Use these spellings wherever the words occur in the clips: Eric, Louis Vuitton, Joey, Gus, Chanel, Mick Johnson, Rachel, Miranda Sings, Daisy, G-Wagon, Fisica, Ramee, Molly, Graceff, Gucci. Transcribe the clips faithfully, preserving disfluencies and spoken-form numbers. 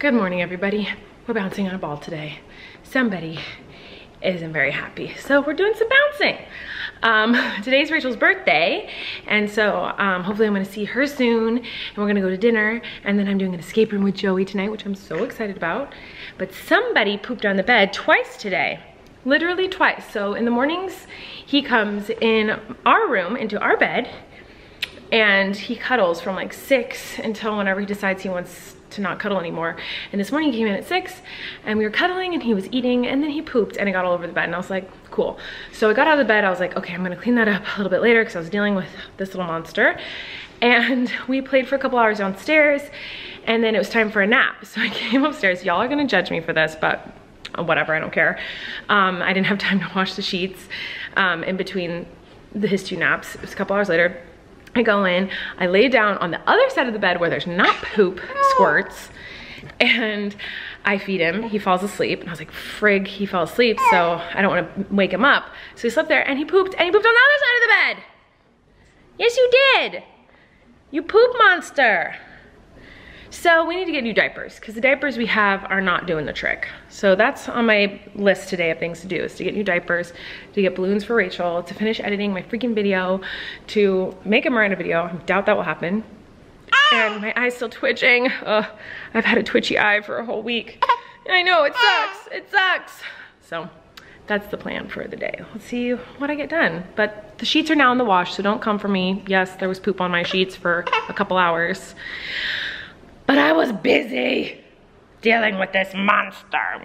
Good morning, everybody. We're bouncing on a ball today. Somebody isn't very happy, so we're doing some bouncing. Um, today's Rachel's birthday, and so um, hopefully I'm gonna see her soon, and we're gonna go to dinner, and then I'm doing an escape room with Joey tonight, which I'm so excited about. But somebody pooped on the bed twice today, literally twice. So in the mornings, he comes in our room, into our bed, and he cuddles from like six until whenever he decides he wants to not cuddle anymore. And this morning he came in at six and we were cuddling and he was eating and then he pooped and it got all over the bed and I was like, cool. So I got out of the bed, I was like, okay, I'm gonna clean that up a little bit later because I was dealing with this little monster. And we played for a couple hours downstairs and then it was time for a nap. So I came upstairs. Y'all are gonna judge me for this, but whatever, I don't care. Um, I didn't have time to wash the sheets um, in between the, his two naps. It was a couple hours later. I go in, I lay down on the other side of the bed where there's not poop squirts, and I feed him, he falls asleep, and I was like, frig, he fell asleep, so I don't want to wake him up. So he slept there, and he pooped, and he pooped on the other side of the bed! Yes, you did! You poop monster! So we need to get new diapers, because the diapers we have are not doing the trick. So that's on my list today of things to do, is to get new diapers, to get balloons for Rachel, to finish editing my freaking video, to make a Miranda video. I doubt that will happen. And my eye's still twitching. Ugh, I've had a twitchy eye for a whole week. I know, it sucks, it sucks. So that's the plan for the day. Let's see what I get done. But the sheets are now in the wash, so don't come for me. Yes, there was poop on my sheets for a couple hours. But I was busy dealing with this monster.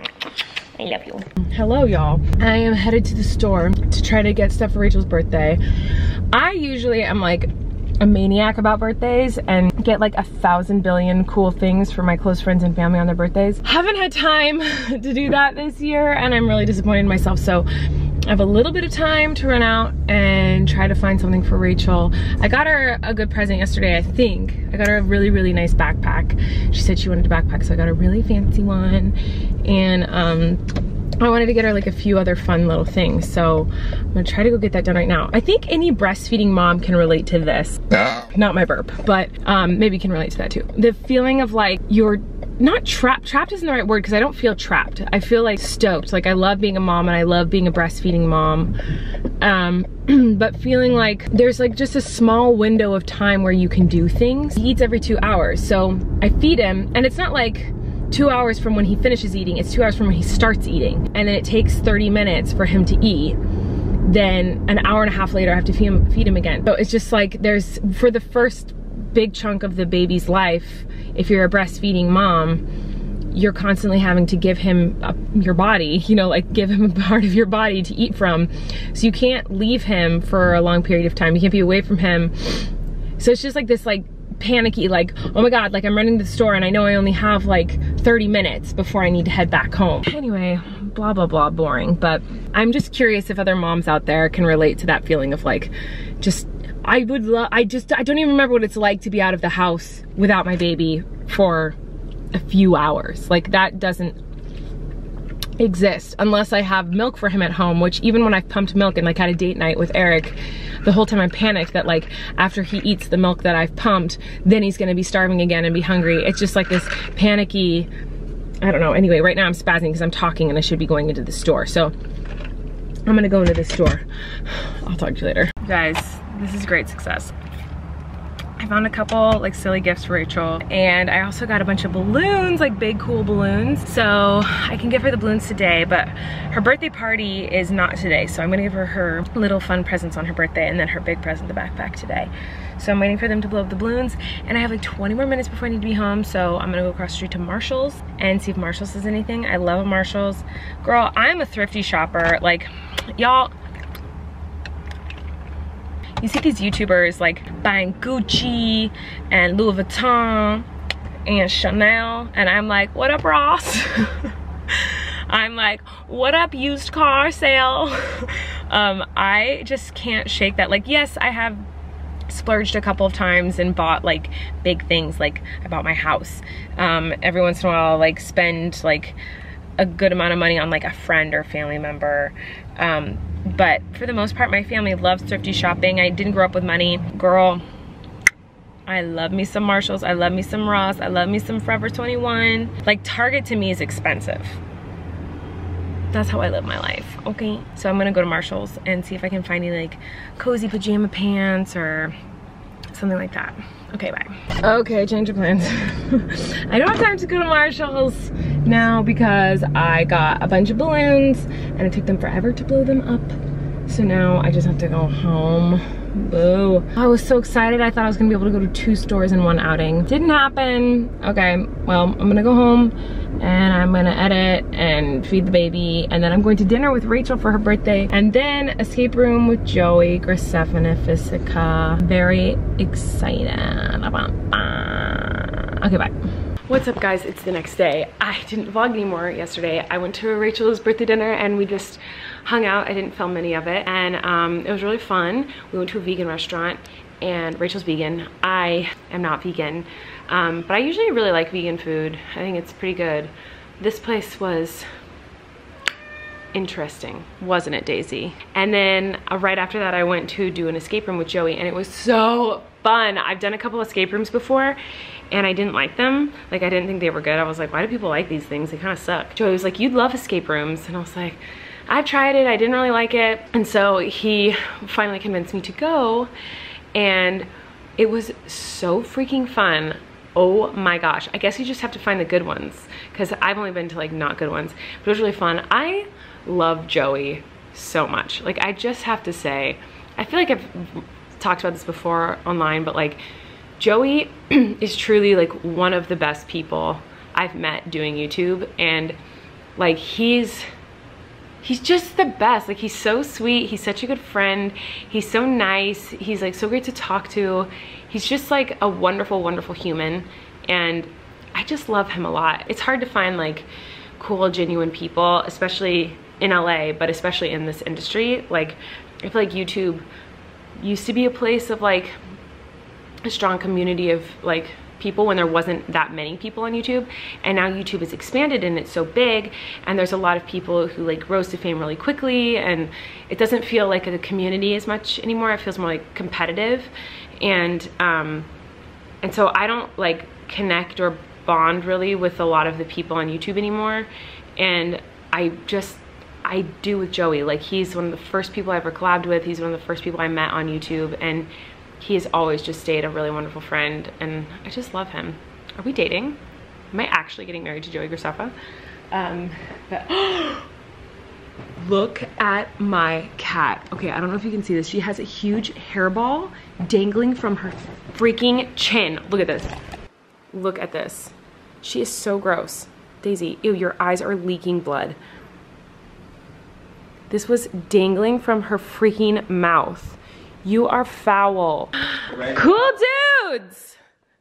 I love you. Hello, y'all. I am headed to the store to try to get stuff for Rachel's birthday. I usually am like a maniac about birthdays and get like a thousand billion cool things for my close friends and family on their birthdays. Haven't had time to do that this year and I'm really disappointed in myself, so I have a little bit of time to run out and try to find something for Rachel. I got her a good present yesterday, I think. I got her a really, really nice backpack. She said she wanted a backpack, so I got a really fancy one. And um, I wanted to get her like a few other fun little things. So I'm gonna try to go get that done right now. I think any breastfeeding mom can relate to this. Not my burp, but um, maybe you can relate to that too. The feeling of like you're not trapped, trapped isn't the right word because I don't feel trapped. I feel like stoked, like I love being a mom and I love being a breastfeeding mom. Um, but feeling like there's like just a small window of time where you can do things. He eats every two hours, so I feed him and it's not like two hours from when he finishes eating, it's two hours from when he starts eating. And then it takes thirty minutes for him to eat. Then an hour and a half later I have to feed him, feed him again. So it's just like there's, for the first big chunk of the baby's life, if you're a breastfeeding mom, you're constantly having to give him a, your body, you know, like give him a part of your body to eat from. So you can't leave him for a long period of time. You can't be away from him. So it's just like this like panicky, like, oh my God, like I'm running to the store and I know I only have like thirty minutes before I need to head back home. Anyway, blah, blah, blah, boring. But I'm just curious if other moms out there can relate to that feeling of like, just, I would love, I just, I don't even remember what it's like to be out of the house without my baby for a few hours. Like that doesn't exist unless I have milk for him at home, which even when I've pumped milk and like had a date night with Eric, the whole time I panicked that like after he eats the milk that I've pumped, then he's gonna be starving again and be hungry. It's just like this panicky, I don't know. Anyway, right now I'm spazzing because I'm talking and I should be going into the store. So I'm gonna go into the store. I'll talk to you later. Guys, this is great success. I found a couple like silly gifts for Rachel and I also got a bunch of balloons, like big cool balloons. So I can give her the balloons today, but her birthday party is not today. So I'm gonna give her her little fun presents on her birthday and then her big present, the backpack, today. So I'm waiting for them to blow up the balloons and I have like twenty more minutes before I need to be home. So I'm gonna go across the street to Marshall's and see if Marshall's is anything. I love Marshall's. Girl, I'm a thrifty shopper. Like y'all, you see these YouTubers like buying Gucci and Louis Vuitton and Chanel and I'm like, what up Ross? I'm like, what up used car sale? um, I just can't shake that. Like yes, I have splurged a couple of times and bought like big things, like I bought my house. Um, every once in a while I'll like spend like a good amount of money on like a friend or family member. Um, But for the most part, my family loves thrifty shopping. I didn't grow up with money. Girl, I love me some Marshalls, I love me some Ross, I love me some Forever twenty-one. Like, Target to me is expensive. That's how I live my life, okay? So I'm gonna go to Marshalls and see if I can find any like cozy pajama pants or something like that. Okay, bye. Okay, change of plans. I don't have time to go to Marshalls now because I got a bunch of balloons and it took them forever to blow them up. So now I just have to go home. Boo. I was so excited. I thought I was gonna be able to go to two stores in one outing. Didn't happen. Okay, well, I'm gonna go home and I'm gonna edit and feed the baby, and then I'm going to dinner with Rachel for her birthday, and then escape room with Joey, Graceff, and Fisica. Very excited about that. Okay, bye. What's up, guys? It's the next day. I didn't vlog anymore yesterday. I went to Rachel's birthday dinner and we just hung out. I didn't film any of it, and um, it was really fun. We went to a vegan restaurant and Rachel's vegan. I am not vegan, um, but I usually really like vegan food. I think it's pretty good. This place was interesting, wasn't it, Daisy? And then uh, right after that, I went to do an escape room with Joey and it was so fun. I've done a couple escape rooms before and I didn't like them. Like, I didn't think they were good. I was like, why do people like these things? They kind of suck. Joey was like, you'd love escape rooms. And I was like, I've tried it. I didn't really like it. And so he finally convinced me to go. And it was so freaking fun. Oh my gosh. I guess you just have to find the good ones, because I've only been to like not good ones. But it was really fun. I love Joey so much. Like, I just have to say, I feel like I've talked about this before online, but like, Joey is truly like one of the best people I've met doing YouTube, and like he's he's just the best. Like, he's so sweet, he's such a good friend, he's so nice, he's like so great to talk to. He's just like a wonderful, wonderful human, and I just love him a lot. It's hard to find like cool, genuine people, especially in L A, but especially in this industry. Like, I feel like YouTube used to be a place of like a strong community of like people when there wasn't that many people on YouTube, and now YouTube has expanded and it's so big, and there's a lot of people who like rose to fame really quickly, and it doesn't feel like a community as much anymore. It feels more like competitive, and um and so I don't like connect or bond really with a lot of the people on YouTube anymore, and I just I do with Joey. Like, he's one of the first people I ever collabed with, he's one of the first people I met on YouTube, and he has always just stayed a really wonderful friend, and I just love him. Are we dating? Am I actually getting married to Joey Graceffa? Um, but look at my cat. Okay, I don't know if you can see this. She has a huge hairball dangling from her freaking chin. Look at this. Look at this. She is so gross. Daisy, ew, your eyes are leaking blood. This was dangling from her freaking mouth. You are foul. Ready. Cool dudes!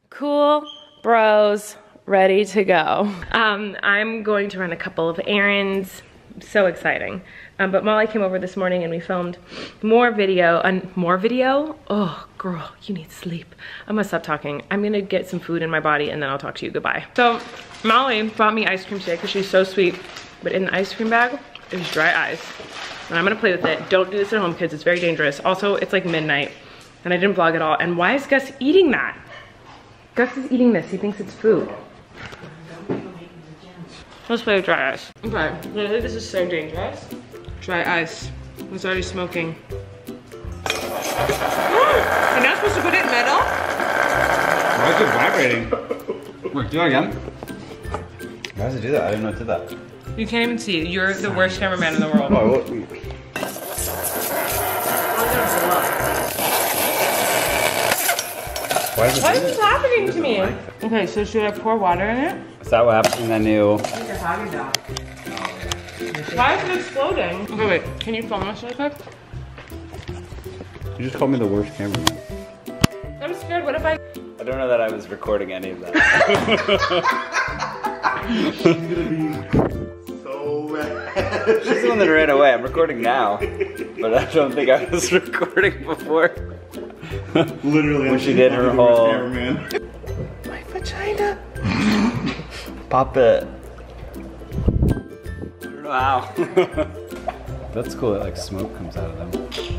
Cool bros, ready to go. Um, I'm going to run a couple of errands. So exciting. Um, but Molly came over this morning and we filmed more video, and uh, more video? Oh, girl, you need sleep. I'm gonna stop talking. I'm gonna get some food in my body and then I'll talk to you, goodbye. So Molly bought me ice cream today because she's so sweet, but in the ice cream bag is dry ice. And I'm gonna play with it. Don't do this at home, kids, it's very dangerous. Also, it's like midnight and I didn't vlog at all. And why is Gus eating that? Gus is eating this, he thinks it's food. Let's play with dry ice. Okay, literally this is so dangerous. Dry ice, it's already smoking. You're not supposed to put it in metal? Why is it vibrating? Wait, do that again? Why does it do that? I didn't know it did that. You can't even see. You're the worst cameraman in the world. Oh, what? Why is what is this happening to me? Like, okay, so should I pour water in it? Is that what happened in the new? Why is it exploding? Okay, wait. Can you film this really quick? You just called me the worst cameraman. I'm scared. What if I... I don't know that I was recording any of that. She's gonna be... She's the one that ran away. I'm recording now, but I don't think I was recording before. Literally, when she did her whole my vagina. Pop it. I don't know how. That's cool. That like smoke comes out of them.